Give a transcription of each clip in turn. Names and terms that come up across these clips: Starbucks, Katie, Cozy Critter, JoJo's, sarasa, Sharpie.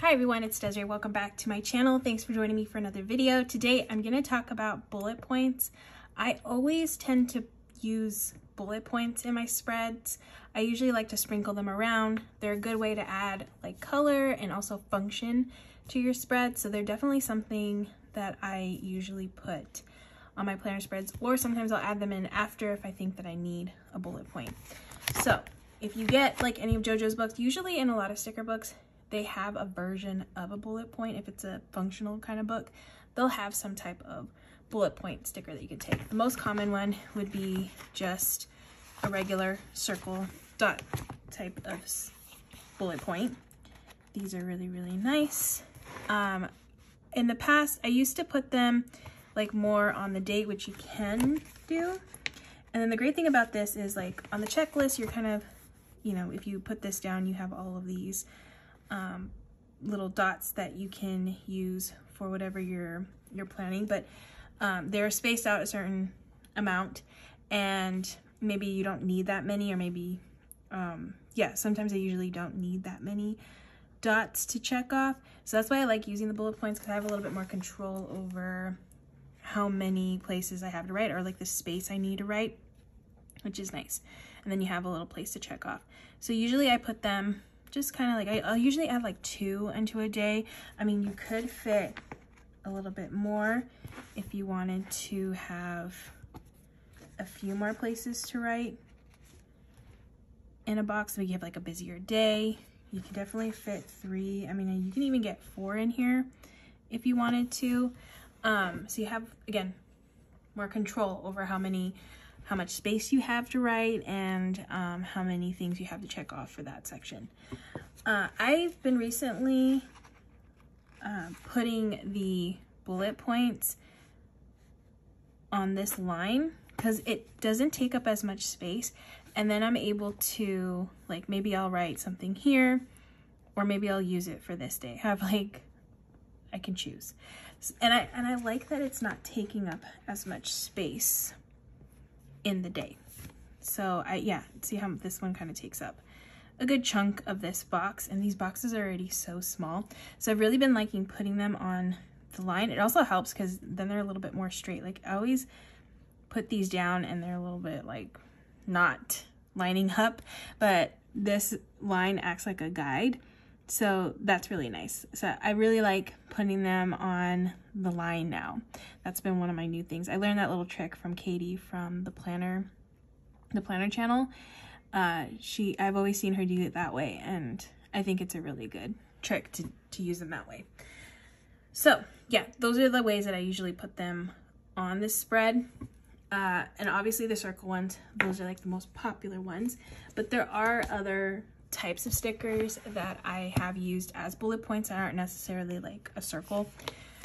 Hi everyone, it's Desiree. Welcome back to my channel. Thanks for joining me for another video. Today I'm going to talk about bullet points. I always tend to use bullet points in my spreads. I usually like to sprinkle them around. They're a good way to add like color and also function to your spread. So they're definitely something that I usually put on my planner spreads, or sometimes I'll add them in after if I think that I need a bullet point. So if you get like any of JoJo's books, usually in a lot of sticker books, they have a version of a bullet point. If it's a functional kind of book, they'll have some type of bullet point sticker that you can take. The most common one would be just a regular circle dot type of bullet point. These are really, really nice. In the past, I used to put them like more on the date, which you can do. And then the great thing about this is like on the checklist, you're kind of, you know, if you put this down, you have all of these little dots that you can use for whatever you're planning, but they're spaced out a certain amount, and maybe you don't need that many, or maybe yeah, sometimes I usually don't need that many dots to check off. So that's why I like using the bullet points, because I have a little bit more control over how many places I have to write, or like the space I need to write, which is nice. And then you have a little place to check off. So usually I put them just kind of like, I'll usually add like two into a day. I mean, you could fit a little bit more if you wanted to have a few more places to write in a box. Maybe you have like a busier day. You can definitely fit three. I mean, you can even get four in here if you wanted to. So you have, again, more control over how much space you have to write, and how many things you have to check off for that section. I've been recently putting the bullet points on this line because it doesn't take up as much space, and then I'm able to, like, maybe I'll write something here, or maybe I'll use it for this day. I can choose. And I like that it's not taking up as much space in the day. So yeah, see how this one kind of takes up a good chunk of this box, and these boxes are already so small. So I've really been liking putting them on the line. It also helps because then they're a little bit more straight. Like, I always put these down and they're a little bit like not lining up, but this line acts like a guide. So that's really nice. So I really like putting them on the line now. That's been one of my new things. I learned that little trick from Katie from the planner channel. I've always seen her do it that way, and I think it's a really good trick to use them that way. So yeah, those are the ways that I usually put them on this spread. And obviously the circle ones, those are like the most popular ones, but there are other types of stickers that I have used as bullet points that aren't necessarily like a circle.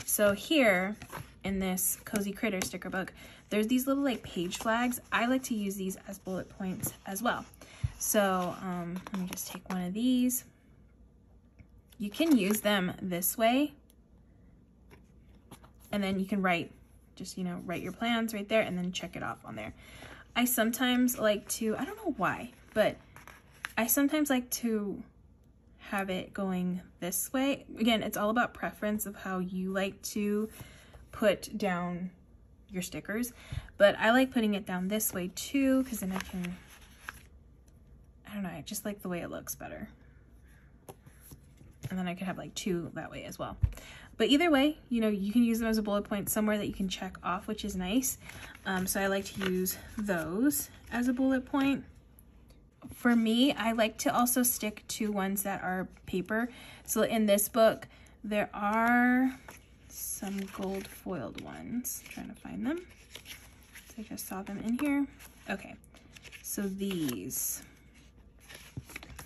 So here in this Cozy Critter sticker book, there's these little like page flags. I like to use these as bullet points as well. So let me just take one of these. You can use them this way, and then you can write, just, you know, write your plans right there and then check it off on there. I sometimes like to, I don't know why, but I sometimes like to have it going this way. Again, it's all about preference of how you like to put down your stickers, but I like putting it down this way too, because then I can, I don't know, I just like the way it looks better. And then I could have like two that way as well. But either way, you know, you can use them as a bullet point somewhere that you can check off, which is nice. So I like to use those as a bullet point. For me, I like to also stick to ones that are paper. So in this book, there are some gold foiled ones. I'm trying to find them. So I just saw them in here. Okay, so these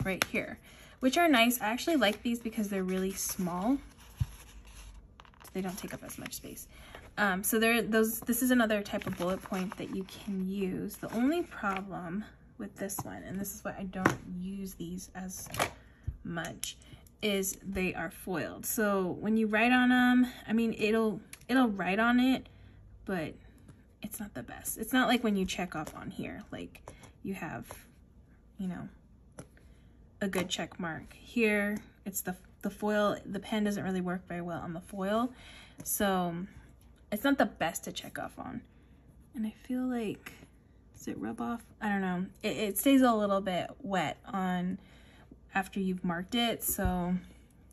right here, which are nice. I actually like these because they're really small. So they don't take up as much space. So they're those. This is another type of bullet point that you can use. The only problem with this one, and this is why I don't use these as much, is they are foiled. So when you write on them, I mean, it'll write on it, but it's not the best. It's not like when you check off on here, like you have, you know, a good check mark here. It's the the foil, the pen doesn't really work very well on the foil. So it's not the best to check off on. And I feel like, does it rub off? I don't know. It stays a little bit wet on after you've marked it. So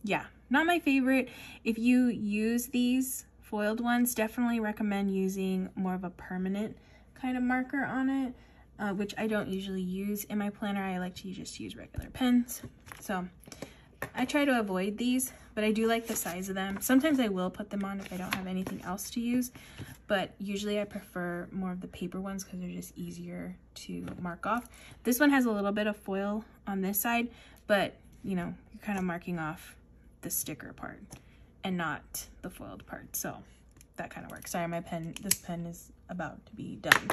yeah, not my favorite. If you use these foiled ones, definitely recommend using more of a permanent kind of marker on it, which I don't usually use in my planner. I like to just use regular pens. So I try to avoid these, but I do like the size of them. Sometimes I will put them on if I don't have anything else to use, but usually I prefer more of the paper ones because they're just easier to mark off. This one has a little bit of foil on this side, but you know, you're kind of marking off the sticker part and not the foiled part, so that kind of works. Sorry, my pen, this pen is about to be done,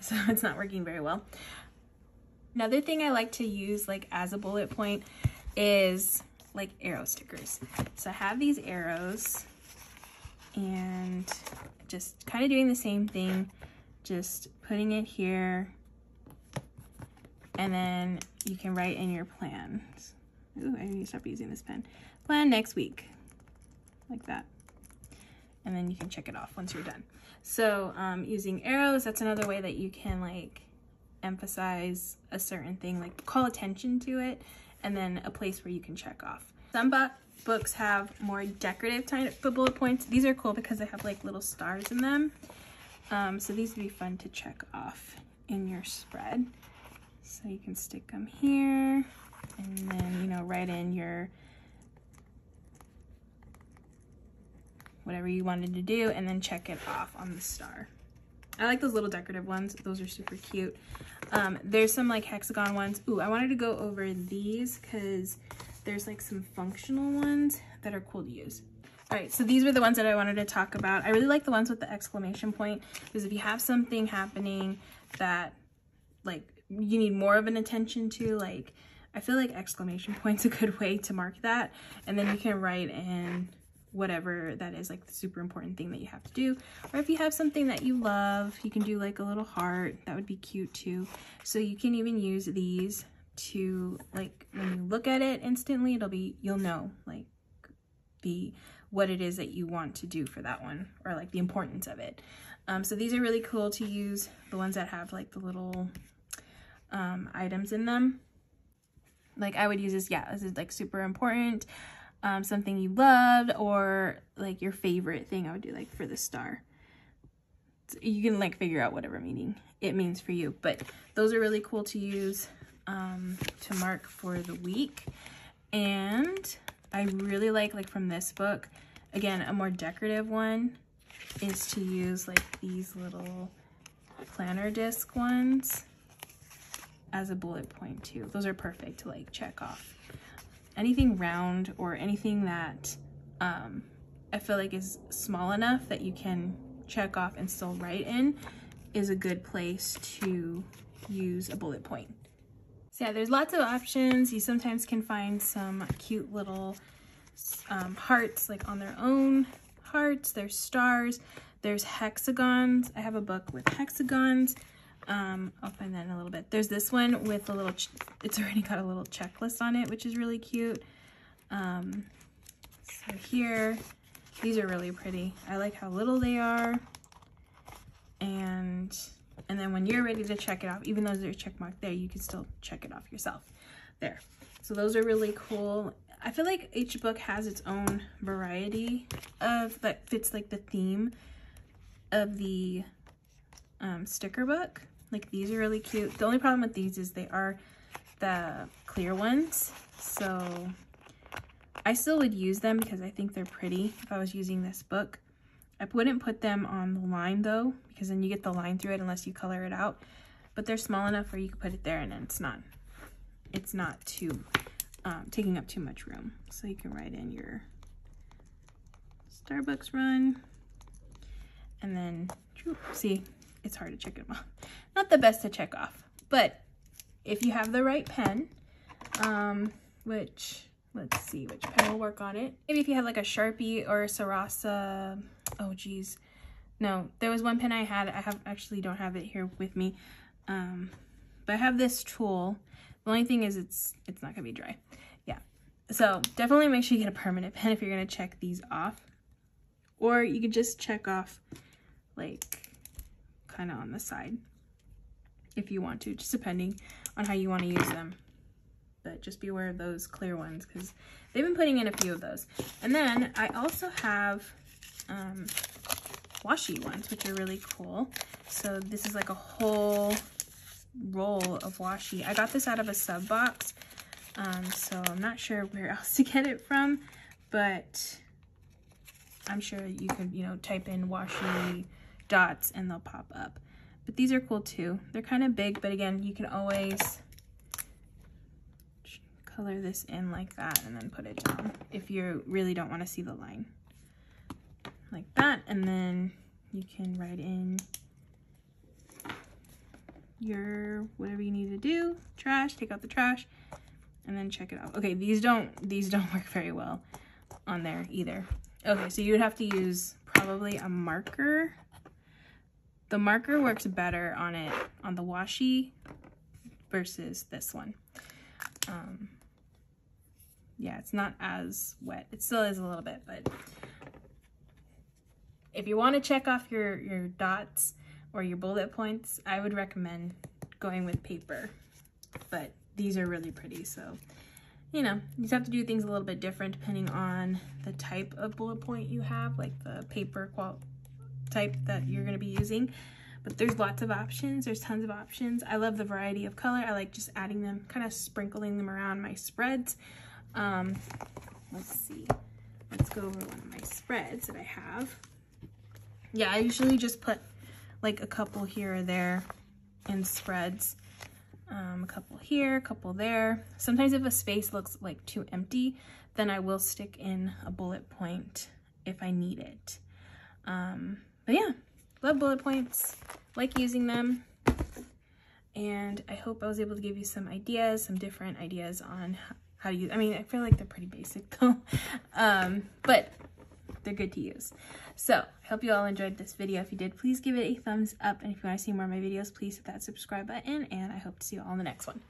so it's not working very well. Another thing I like to use like as a bullet point is like arrow stickers. So I have these arrows and just kind of doing the same thing, just putting it here, and then you can write in your plan. Ooh, I need to stop using this pen. Plan next week, like that. And then you can check it off once you're done. So using arrows, that's another way that you can like emphasize a certain thing, like call attention to it, and then a place where you can check off. Some books have more decorative type of bullet points. These are cool because they have like little stars in them. So these would be fun to check off in your spread. So you can stick them here and then, you know, write in your whatever you wanted to do and then check it off on the star. I like those little decorative ones. Those are super cute. There's some like hexagon ones. Ooh, I wanted to go over these because there's like some functional ones that are cool to use. All right, so these were the ones that I wanted to talk about. I really like the ones with the exclamation point because if you have something happening that like you need more of an attention to, like I feel like exclamation point's a good way to mark that. And then you can write in whatever that is, like the super important thing that you have to do. Or if you have something that you love, you can do like a little heart. That would be cute too. So you can even use these to like, when you look at it instantly, it'll be, you'll know like what it is that you want to do for that one, or like the importance of it. So these are really cool to use, the ones that have like the little items in them. Like I would use this, yeah, this is like super important. Something you loved, or like your favorite thing. I would do like for the star. So you can like figure out whatever meaning it means for you, but those are really cool to use to mark for the week. And I really like from this book, again, a more decorative one is to use like these little planner disc ones as a bullet point too. Those are perfect to like check off. Anything round or anything that I feel like is small enough that you can check off and still write in is a good place to use a bullet point. So yeah, there's lots of options. You sometimes can find some cute little hearts like on their own, hearts, there's stars, there's hexagons. I have a book with hexagons. I'll find that in a little bit. There's this one with a little, it's already got a little checklist on it, which is really cute. So here, these are really pretty. I like how little they are. And then when you're ready to check it off, even though there's a check mark there, you can still check it off yourself there. So those are really cool. I feel like each book has its own variety of, that fits like the theme of the sticker book. Like these are really cute. The only problem with these is they are the clear ones, so I still would use them because I think they're pretty if I was using this book. I wouldn't put them on the line though, because then you get the line through it unless you color it out, but they're small enough where you can put it there and then it's not too taking up too much room. So you can write in your Starbucks run and then see, it's hard to check them off. Not the best to check off, but if you have the right pen, which, let's see which pen will work on it. Maybe if you have like a Sharpie or a Sarasa, oh geez. No, there was one pen I had, I actually don't have it here with me, but I have this tool. The only thing is it's not gonna be dry. Yeah, So definitely make sure you get a permanent pen if you're going to check these off. Or you could just check off like kind of on the side if you want to, just depending on how you want to use them. But just be aware of those clear ones because they've been putting in a few of those. And then I also have washi ones, which are really cool. So this is like a whole roll of washi. I got this out of a sub box, so I'm not sure where else to get it from, but I'm sure you could, you know, type in washi dots and they'll pop up. But these are cool too. They're kind of big, but again, you can always color this in like that and then put it down if you really don't want to see the line. Like that, and then you can write in your whatever you need to do. Trash, take out the trash, and then check it out. Okay, these don't work very well on there either. Okay, so you would have to use probably a marker. The marker works better on it, on the washi versus this one. Yeah, it's not as wet. It still is a little bit, but if you want to check off your dots or your bullet points, I would recommend going with paper. But these are really pretty, so you know, you just have to do things a little bit different depending on the type of bullet point you have, like the paper type that you're going to be using. But there's lots of options. There's tons of options. I love the variety of color. I like just adding them, kind of sprinkling them around my spreads. Let's see. Let's go over one of my spreads that I have. Yeah, I usually just put like a couple here or there in spreads. A couple here, a couple there. Sometimes if a space looks like too empty, then I will stick in a bullet point if I need it. But yeah, love bullet points, like using them. And I hope I was able to give you some ideas, some different ideas on how to use. I mean, I feel like they're pretty basic though, but they're good to use. So I hope you all enjoyed this video. If you did, please give it a thumbs up. And if you want to see more of my videos, please hit that subscribe button. And I hope to see you all in the next one.